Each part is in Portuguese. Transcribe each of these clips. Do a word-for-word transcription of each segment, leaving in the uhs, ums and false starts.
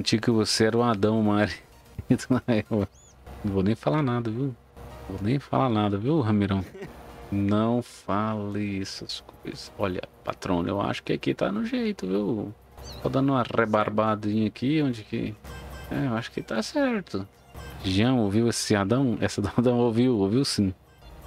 Senti que você era o Adão, Mari. Não vou nem falar nada, viu? Não vou nem falar nada, viu, Ramirão? Não fale essas coisas. Olha, patrão, eu acho que aqui tá no jeito, viu? Tô dando uma rebarbadinha aqui, onde que... É, eu acho que tá certo. Jean, ouviu esse Adão? Essa Adão ouviu, ouviu sim.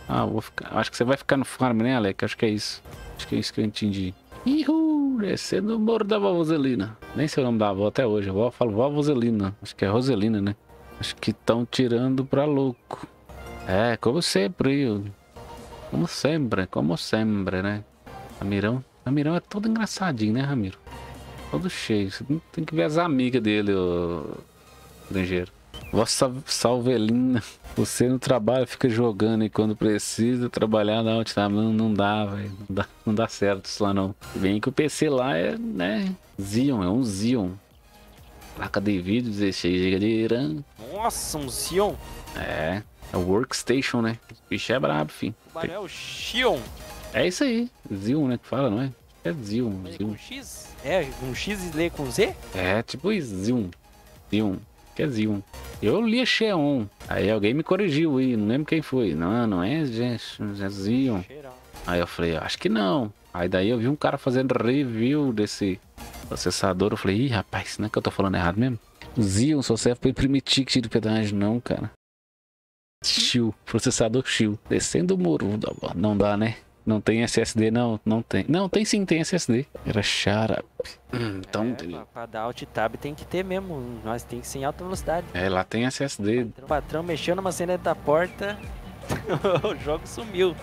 Ah, vou ficar... Acho que você vai ficar no farm, né, Alec? Acho que é isso. Acho que é isso que eu entendi. Ihu, descendo o morro da Roselina. Nem sei o nome da avó até hoje. Eu falo vó Roselina. Acho que é Roselina, né? Acho que estão tirando pra louco. É, como sempre, eu... Como sempre, como sempre, né? Ramirão. Ramirão é todo engraçadinho, né, Ramiro? Todo cheio. Você tem que ver as amigas dele, ô... Danger. Vossa Salvelina. Você no trabalho fica jogando e quando precisa trabalhar na alt tá? Não, não dá, velho. Não dá, não dá certo isso lá, não. Bem que o P C lá é, né? Xeon, é um Xeon. Placa de vídeo, dezesseis gigas de RAM. Nossa, um Xeon? É. É o Workstation, né? O bicho é brabo, filho. O barulho é o Xeon. É isso aí. Xeon, né? Que fala, não é? É Xeon. Mas Xeon. É com X? É, com X e lê com Z? É, tipo Xeon. Xeon. Que é Xeon. Eu li Xeon. Aí alguém me corrigiu aí. Não lembro quem foi. Não, não é, gente. É Xeon. Aí eu falei, acho que não. Aí daí eu vi um cara fazendo review desse processador. Eu falei, ih, rapaz, não é que eu tô falando errado mesmo? Xeon só serve pra imprimir ticket de pedágio, não, cara. Chill, processador chill. Descendo o muro. Não dá, né? Não tem S S D, não. Não tem. Não, tem sim, tem S S D. Era xarap. Então. É, pra, pra dar alt tab tem que ter mesmo. Nós tem que ser em alta velocidade. É, lá tem S S D. O patrão, patrão mexeu numa maçaneta da porta. O jogo sumiu.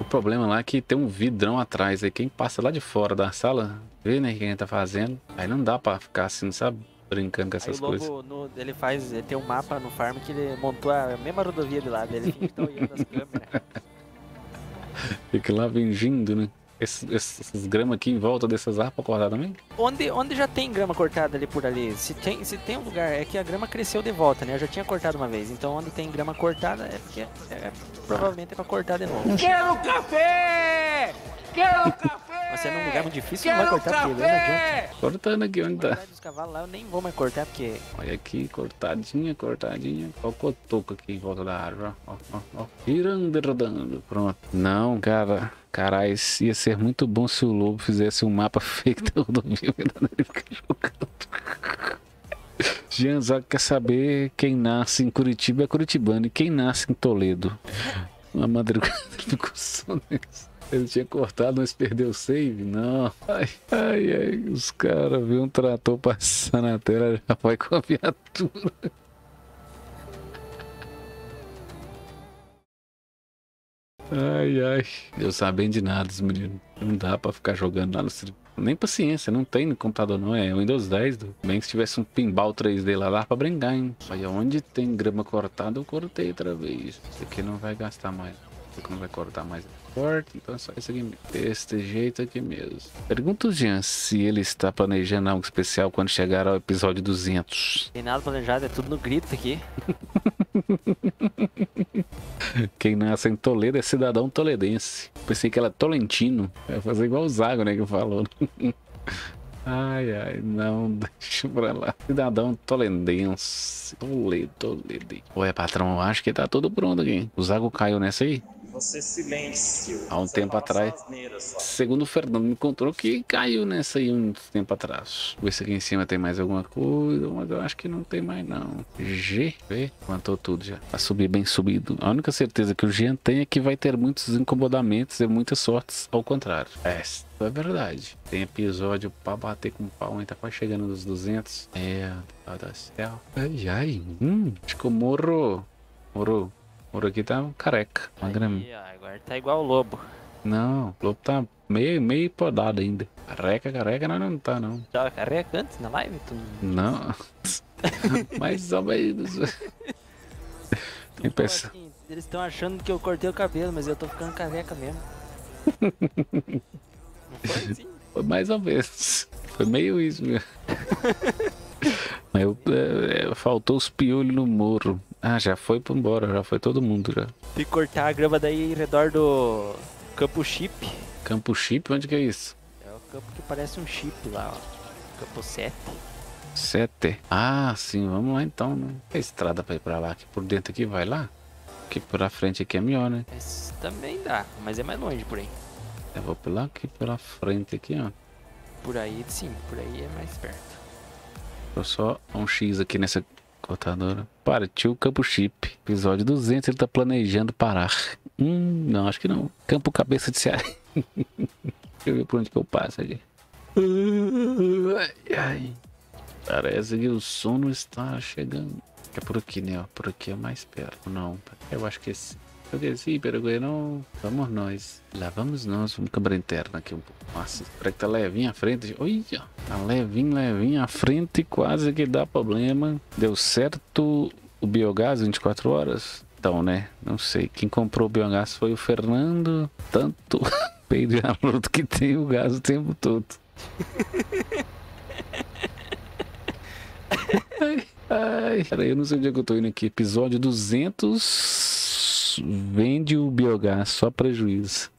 O problema lá é que tem um vidrão atrás. Aí quem passa lá de fora da sala vê, né? Quem tá fazendo. Aí não dá pra ficar assim, sabe? Brincando com essas aí o Lobo, coisas. No, ele faz, ele tem um mapa no farm que ele montou a mesma rodovia de lado, ele finge que tá olhando as câmeras. Fica lá fingindo, né? Esses, esses gramas aqui em volta dessas árvores cortadas também? Onde, onde já tem grama cortada ali por ali, se tem, se tem um lugar, é que a grama cresceu de volta, né? Eu já tinha cortado uma vez, então onde tem grama cortada é porque é, é, provavelmente é pra cortar de novo. Quero café! Quero café! Mas é num lugar muito difícil, quero não vai cortar porque né, cortando aqui onde tá. Os cavalos lá eu nem vou mais cortar porque... Olha aqui, cortadinha, cortadinha. Olha o cotoco aqui em volta da árvore, ó, ó, ó. Girando e rodando, pronto. Não, cara. Caralho, ia ser muito bom se o Lobo fizesse um mapa fake da rodovia. Ele fica jogando. Jean Zago quer saber quem nasce em Curitiba é curitibano e quem nasce em Toledo. Uma madrugada ficou só nessa. Ele tinha cortado, mas perdeu o save? Não. Ai, ai, ai. Os caras viram um trator passar na tela, já vai com a viatura. Ai, ai. Deus sabe de nada, os meninos. Não dá pra ficar jogando lá no... Nem paciência, não tem no computador, não. É Windows dez. Do... Bem que se tivesse um pinball três D lá, lá pra brincar, hein. Olha, onde tem grama cortada, eu cortei outra vez. Isso aqui não vai gastar mais. Que não vai cortar mais corte, então é só isso aqui mesmo. Deste jeito aqui mesmo. Pergunta o Jean se ele está planejando algo especial quando chegar ao episódio duzentos. Tem nada planejado, é tudo no grito aqui. Quem nasce em Toledo é cidadão toledense. Pensei que era tolentino. Vai fazer igual o Zago, né, que falou. Ai, ai, não, deixa pra lá. Cidadão toledense. Toledo, Toledo. Ué, patrão, eu acho que tá tudo pronto aqui. O Zago caiu nessa aí? Você silêncio. Há um você tempo atrás. Segundo o Fernando, me encontrou que caiu nessa aí um tempo atrás. Vê se aqui em cima tem mais alguma coisa, mas eu acho que não tem mais não. G. V. Levantou tudo já. A subir bem subido. A única certeza que o Jean tem é que vai ter muitos incomodamentos e muitas sortes ao contrário. É, isso é verdade. Tem episódio pra bater com pau, hein? Tá quase chegando nos duzentos. É, tá do céu. Ai, ai. Hum, acho que eu morro. Morro. Por aqui tá careca. Uma aí, ó, agora tá igual o Lobo. Não, o Lobo tá meio, meio podado ainda. Careca, careca, nós não tá, não. Tava careca antes na live? Tu... Não. Mas só menos. Assim, eles estão achando que eu cortei o cabelo, mas eu tô ficando careca mesmo. Não foi assim? Foi mais ou menos. Foi meio isso mesmo. Mas eu, é, faltou os piolhos no morro. Ah, já foi pra embora, já foi todo mundo já. Tem que cortar a grama daí em redor do Campo Chip. Campo Chip? Onde que é isso? É o campo que parece um chip lá, ó. Campo sete. sete? Ah, sim, vamos lá então, né? A estrada pra ir pra lá, que por dentro aqui vai lá. Que pra frente aqui é melhor, né? Esse também dá, mas é mais longe por aí. Eu vou pular aqui pela frente aqui, ó. Por aí sim, por aí é mais perto. Vou só um X aqui nessa cortadora. Partiu Campo Chip. Episódio duzentos, ele tá planejando parar. Hum, não, acho que não. Campo Cabeça de Ceará. Deixa eu ver por onde que eu passo aqui. Ai, ai. Parece que o som não está chegando. É por aqui, né? Ó, por aqui é mais perto. Não, eu acho que esse... Eu desci, Paraguai, não. Vamos nós. Lá vamos nós. Vamos câmera interna aqui um pouco. Nossa, será que tá levinho à frente? Olha, tá levinho, levinho à frente. Quase que dá problema. Deu certo o biogás vinte e quatro horas? Então, né? Não sei. Quem comprou o biogás foi o Fernando. Tanto peido de aluno que tem o gás o tempo todo. Ai, ai. Cara, eu não sei onde é que eu tô indo aqui. Episódio duzentos... Vende o biogás, só prejuízo.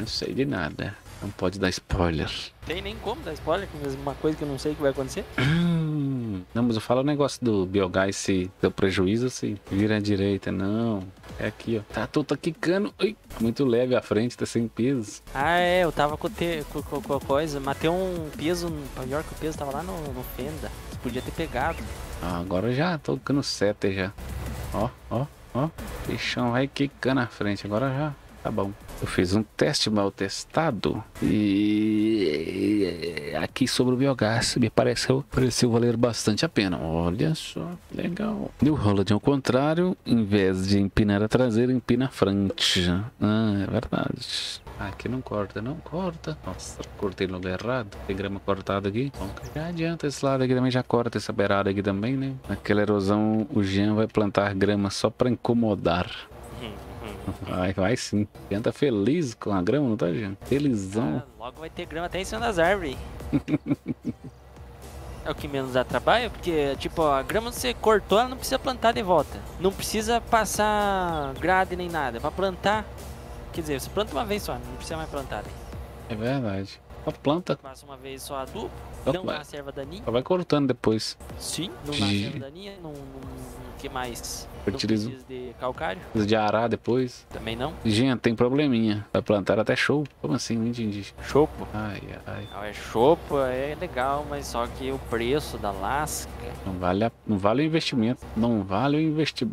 Não sei de nada. Não pode dar spoiler. Tem nem como dar spoiler, mas uma coisa que eu não sei que vai acontecer. Hum, não, mas eu falo o negócio do biogás, se deu prejuízo, se vira à direita. Não, é aqui, ó. Tá, tô, tá quicando. Ai, muito leve à frente, tá sem peso. Ah, é, eu tava com, te, com, com, com a coisa. Matei um peso, pior que o peso tava lá no, no fenda. Você podia ter pegado. Ah, agora já tô ficando sete já. Ó, ó. Ó, peixão vai quicando na frente. Agora já tá bom. Eu fiz um teste mal testado. E aqui sobre o biogás me pareceu, pareceu valer bastante a pena. Olha só, legal. E o roladinho ao contrário, em vez de empinar a traseira, empina a frente. Ah, é verdade. Aqui não corta, não corta. Nossa, cortei no lugar errado. Tem grama cortada aqui. Bom, já adianta esse lado aqui também, já corta essa beirada aqui também, né? Naquela erosão, o Jean vai plantar grama só pra incomodar. Vai, vai sim. Jean tá feliz com a grama, não tá, Jean? Felizão. Ah, logo vai ter grama até em cima das árvores. É o que menos dá trabalho, porque, tipo, a grama você cortou, ela não precisa plantar de volta. Não precisa passar grade nem nada. Pra plantar... Quer dizer, você planta uma vez só, não precisa mais plantar, né? É verdade. Só planta. Passa uma vez só adubo, só não nasce erva daninha. Só vai cortando depois. Sim, não nasce erva daninha, não... O que mais? Fertilizo. Não precisa de calcário. Precisa de arar depois. Também não. Gente, tem probleminha. Vai plantar até chopo. Como assim? Não entendi. Chopo? Ai, ai. Não, é chopo, é legal, mas só que o preço da lasca... Não vale, a... não vale o investimento. Não vale o, investi...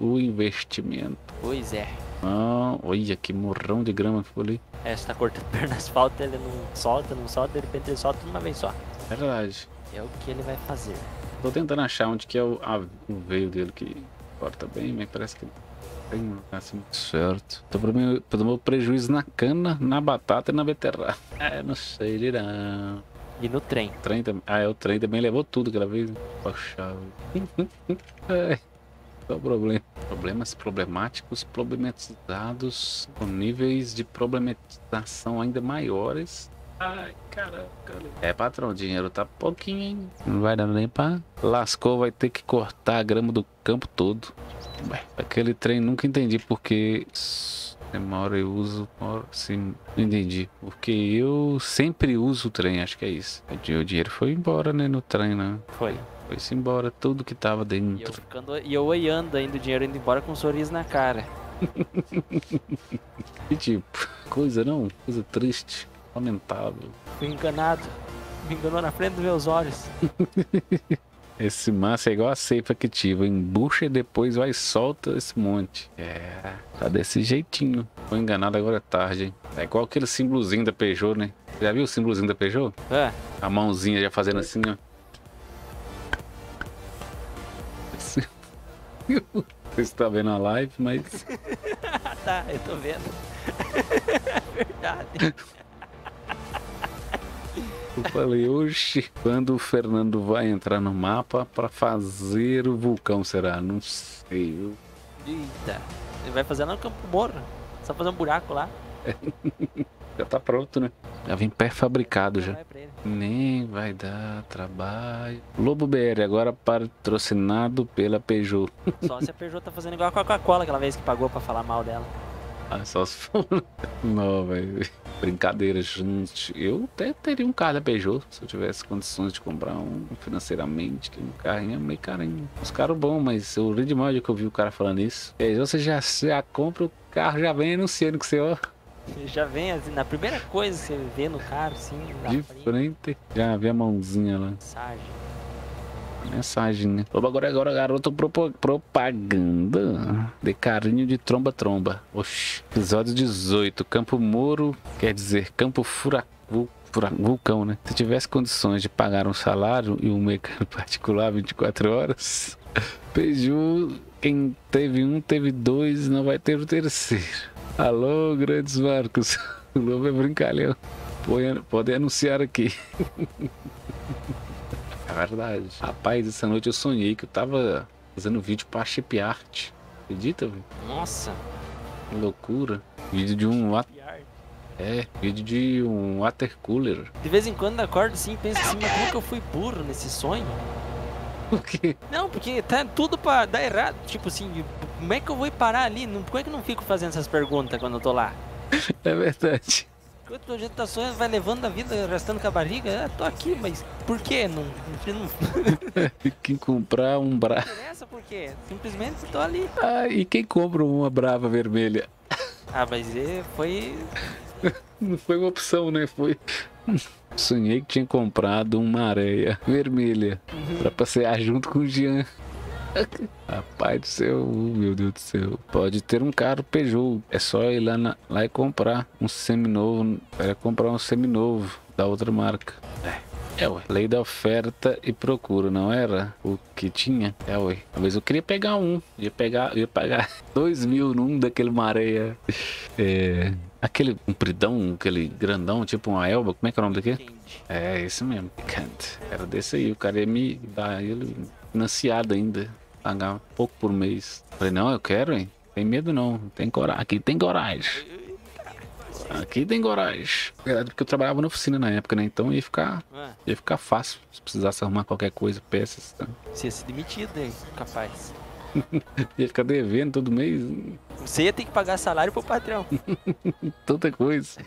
o investimento. Pois é. Não, olha que morrão de grama que ficou ali. É, você tá cortando perna asfalto, ele não solta, não solta, de repente ele solta de uma vez só. É verdade. É o que ele vai fazer. Tô tentando achar onde que é o, a, o veio dele que corta bem, mas parece que tem um assim certo. Tô pro meu, pro meu prejuízo na cana, na batata e na beterraba. É, não sei, ele não. E no trem. O trem também. Ah, é, o trem também levou tudo aquela vez. Poxa. É. Qual o problema? Problemas problemáticos, problematizados, com níveis de problematização ainda maiores. Ai, caraca. É, patrão, o dinheiro tá pouquinho, hein? Não vai dar nem pra... Lascou, vai ter que cortar a grama do campo todo. Ué, aquele trem nunca entendi porque... Uma hora eu uso, uma hora sim, não entendi. Porque eu sempre uso o trem, acho que é isso. O dinheiro foi embora, né, no trem, né? Foi. Foi-se embora, tudo que tava dentro. E eu, ficando, e eu olhando ainda, o dinheiro indo embora com um sorriso na cara. Que tipo, coisa não, coisa triste, lamentável. Fui enganado, me enganou na frente dos meus olhos. Esse massa é igual a ceifa que tive, embucha e depois vai e solta esse monte. É, tá desse jeitinho. Foi enganado agora é tarde, hein? É igual aquele símbolozinho da Peugeot, né? Já viu o símbolozinho da Peugeot? É. A mãozinha já fazendo assim, ó. Vocês estão vendo a live, mas... Tá, eu tô vendo. Verdade. Eu falei, oxe, quando o Fernando vai entrar no mapa pra fazer o vulcão, será? Não sei, viu? Eita, ele vai fazer lá no Campo Morro, só fazer um buraco lá. Já tá pronto, né? Já vem pré-fabricado já. Nem vai dar trabalho. Lobo B R, agora patrocinado pela Peugeot. Só se a Peugeot tá fazendo igual a Coca-Cola, aquela vez que pagou pra falar mal dela. Ah, só se for... Não, velho. Brincadeira, gente. Eu até teria um carro da Peugeot se eu tivesse condições de comprar um financeiramente. Que um carrinho é meio carinho. Os caras bons, mas eu ri demais de que eu vi o cara falando isso. É, você já, já compra o carro, já vem anunciando que você, ó. Já vem, assim, na primeira coisa que você vê no carro, sim. De frente, já vê a mãozinha lá. Mensagem. Mensagem, né? Lobo agora, agora, garoto propaganda de carinho de tromba-tromba. Oxi. Episódio dezoito. Campo Moro, quer dizer, Campo Furacão. Vulcão, né? Se tivesse condições de pagar um salário e um mecânico particular vinte e quatro horas, Peugeot, quem teve um, teve dois, não vai ter o terceiro. Alô, grandes marcos. O Lobo é brincalhão. Podem anunciar aqui. É verdade. Rapaz, essa noite eu sonhei que eu tava fazendo vídeo pra Chip Art. Acredita, velho? Nossa! Que loucura. Vídeo de um... É, vídeo de um water cooler. De vez em quando eu acordo assim e penso assim, mas como que eu fui burro nesse sonho? Por quê? Não, porque tá tudo pra dar errado. Tipo assim, como é que eu vou parar ali? Como é que eu não fico fazendo essas perguntas quando eu tô lá? É verdade. Enquanto o jeito tá sonhando, vai levando a vida, arrastando com a barriga. Ah, tô aqui, mas por quê? Não... não... Quem comprar um Brava... Não interessa por quê? Simplesmente tô ali. Ah, e quem compra uma Brava vermelha? Ah, mas foi... Não foi uma opção, né? Foi. Sonhei que tinha comprado uma Marea vermelha, uhum, pra passear junto com o Jean. Rapaz do céu, meu Deus do céu. Pode ter um carro Peugeot. É só ir lá, na, lá e comprar um seminovo. Era comprar um seminovo da outra marca. É, é ué. Lei da oferta e procura, não era? O que tinha? É, ué. Talvez eu queria pegar um. Ia pegar, ia pagar dois mil num daquele Marea. É... Aquele compridão, aquele grandão, tipo uma Elba, como é que é o nome daquele? É, esse mesmo. Era desse aí, o cara ia me dar ele financiado ainda, pagar pouco por mês. Falei, não, eu quero, hein? Tem medo não, tem coragem. Aqui tem coragem. Aqui tem coragem. Porque eu trabalhava na oficina na época, né? Então ia ficar, ia ficar fácil, se precisasse arrumar qualquer coisa, peças. Tá? Você ia ser demitido, hein? Capaz. Ia ficar devendo todo mês. Você ia ter que pagar salário pro patrão. Tanta coisa.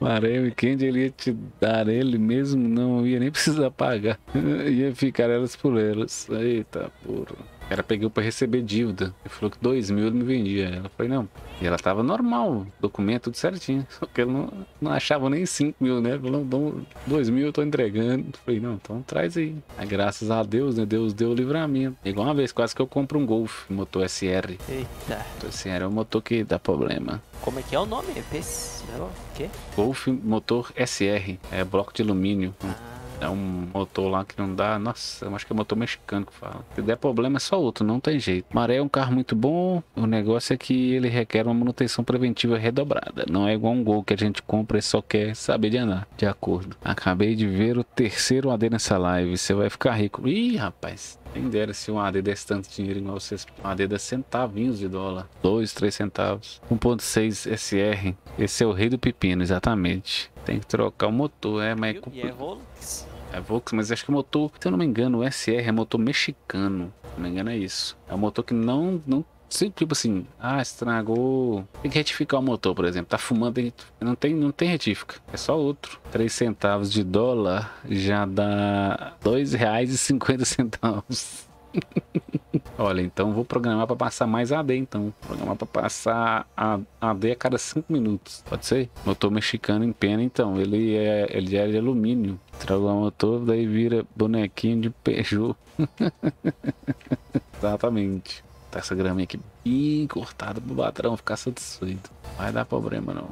Marea Weekend ele ia te dar ele mesmo, não ia nem precisar pagar. Ia ficar elas por elas. Eita porra. Ela pegou pra receber dívida. Ele falou que dois mil ele me vendia. Ela falou, não. E ela tava normal, documento tudo certinho. Só que eu não, não achava nem cinco mil, né? Falou, não, dois mil eu tô entregando. Eu falei, não, então traz aí. Aí graças a Deus, né? Deus deu o livramento. Igual uma vez, quase que eu compro um Golf, motor S R. Eita. Motor S R é um motor que dá problema. Como é que é o nome? P C O quê? Golf motor S R. É bloco de alumínio. Ah. É um motor lá que não dá... Nossa, eu acho que é motor mexicano que fala. Se der problema é só outro, não tem jeito. Marea é um carro muito bom. O negócio é que ele requer uma manutenção preventiva redobrada. Não é igual um Gol que a gente compra e só quer saber de andar. De acordo. Acabei de ver o terceiro A D nessa live. Você vai ficar rico. Ih, rapaz. Quem dera se um A D desse tanto dinheiro igual vocês. Um A D dá centavinhos de dólar. Dois, três centavos. um ponto seis S R. Esse é o rei do pepino, exatamente. Tem que trocar o motor, é, mas... E é Volks? É Volks, mas acho que o motor, se eu não me engano, o S R é motor mexicano. Se eu não me engano é isso. É um motor que não... não tipo assim, ah, estragou... Tem que retificar o motor, por exemplo. Tá fumando, tem, não, tem, não tem retífica. É só outro. três centavos de dólar já dá dois reais e cinquenta centavos. Olha, então vou programar para passar mais A D, então. Programar para passar A D a cada cinco minutos. Pode ser? Motor mexicano em pena, então. Ele é, ele é de alumínio. Trago o motor, daí vira bonequinho de Peugeot. Exatamente. Tá essa graminha aqui bem cortada pro patrão ficar satisfeito. Não vai dar problema, não.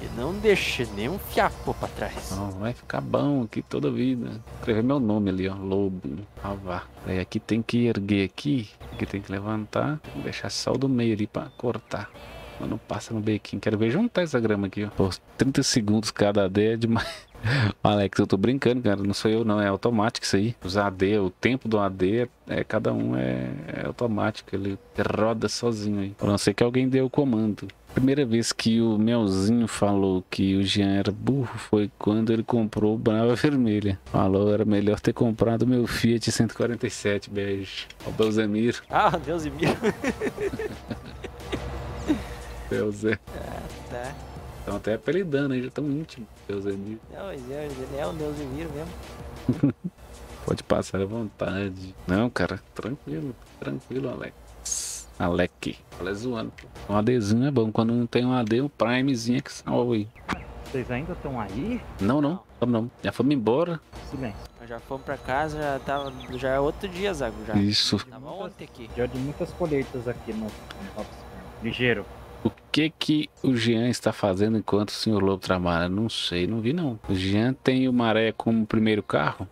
Que não deixe nenhum fiapo pra trás. Não, vai ficar bom aqui toda a vida. Escrever meu nome ali, ó. Lobo. Ah, vá. Aí aqui tem que erguer aqui. Aqui tem que levantar. Vou deixar só o do meio ali pra cortar. Mas não passa no bequinho. Quero ver juntar essa grama aqui, ó. Pô, trinta segundos cada A D é demais. Alex, eu tô brincando, cara. Não sou eu, não. É automático isso aí. Os A D, o tempo do A D, é, cada um é, é automático. Ele roda sozinho aí. A não ser que alguém dê o comando. primeira vez que o Melzinho falou que o Jean era burro foi quando ele comprou o Brava Vermelha. Falou, era melhor ter comprado meu Fiat cento e quarenta e sete, beijo. Ó, Belzemir. Ah, Deusmiro. Belzemir. Ah, tá. Estão até apelidando, hein? Já tão íntimo, Belzemir. Não, ele é o Neuzimiro mesmo. Pode passar à vontade. Não, cara, tranquilo, tranquilo, Alex. Alec. Ela é zoando. Um ADzinho é bom. Quando não tem um A D, um Primezinho é que salva aí. Vocês ainda estão aí? Não, não. Não, não. Já fomos embora. Silêncio. Já fomos pra casa, já tava. Já é outro dia, Zago. Já. Isso. Tava ontem aqui. Já de muitas colheitas aqui no Top. Ligeiro. O que que o Jean está fazendo enquanto o senhor Lobo trabalha? Não sei, não vi não. O Jean tem o Marea como primeiro carro?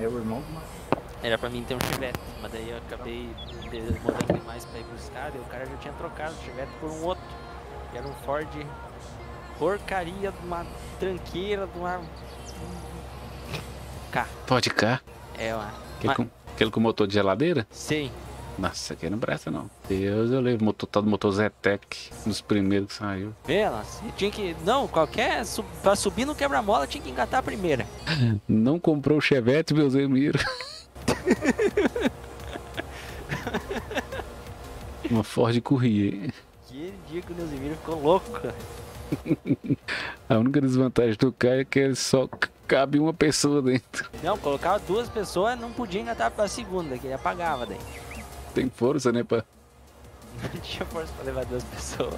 É o irmão do Marea. Era pra mim ter um Chevette, mas daí eu acabei demorando demais pra ir buscar, e o cara já tinha trocado o Chevette por um outro. Que era um Ford porcaria de uma tranqueira, de uma... K. Ford K? É, uma... Aquele, mas... com... Aquele com motor de geladeira? Sim. Nossa, aqui não presta não. Deus, eu lembro, motor, tal do motor Zetec, um dos primeiros que saiu. Vê, nossa, tinha que... Não, qualquer... Sub, pra subir no quebra-mola tinha que engatar a primeira. Não comprou o Chevette, Belzemiro. Uma Ford Courier. Aquele dia que o Neuzimiro ficou louco, cara. A única desvantagem do carro é que ele só... Cabe uma pessoa dentro. Não, colocava duas pessoas, não podia engatar pra segunda, que ele apagava daí. Tem força, né, pá? Não tinha força pra levar duas pessoas.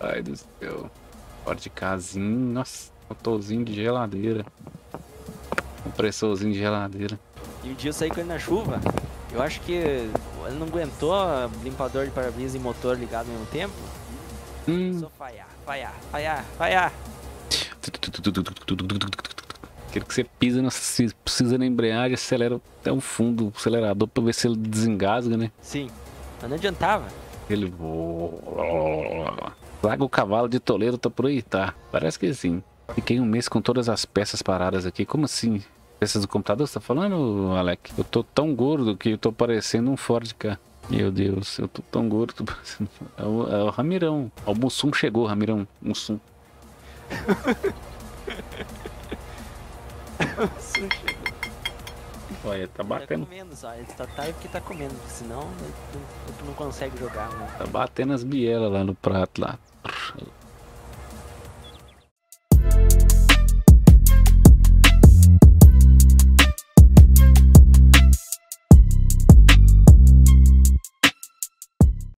Ai do céu. Fora de casinho, nossa, motorzinho de geladeira. Compressorzinho de geladeira. E um dia eu saí com ele na chuva, eu acho que ele não aguentou limpador de para-brisa e motor ligado ao mesmo tempo. Hum. Começou a falhar, falhar, falhar, falhar. Aquele que você pisa, não precisa na embreagem, acelera até o fundo do acelerador pra ver se ele desengasga, né? Sim, mas não adiantava. Ele voa. Zago, o cavalo de Toledo tá por aí, tá? Parece que sim. Fiquei um mês com todas as peças paradas aqui, como assim? Peças do computador, você tá falando, Alec? Eu tô tão gordo que eu tô parecendo um Ford K. Meu Deus, eu tô tão gordo, tô parecendo... É o, é o Ramirão. O Mussum chegou, Ramirão. Mussum. Olha, tá batendo. Tá comendo só, ele tá tá porque tá comendo, porque senão tu não consegue jogar, né? Tá batendo as bielas lá no prato lá.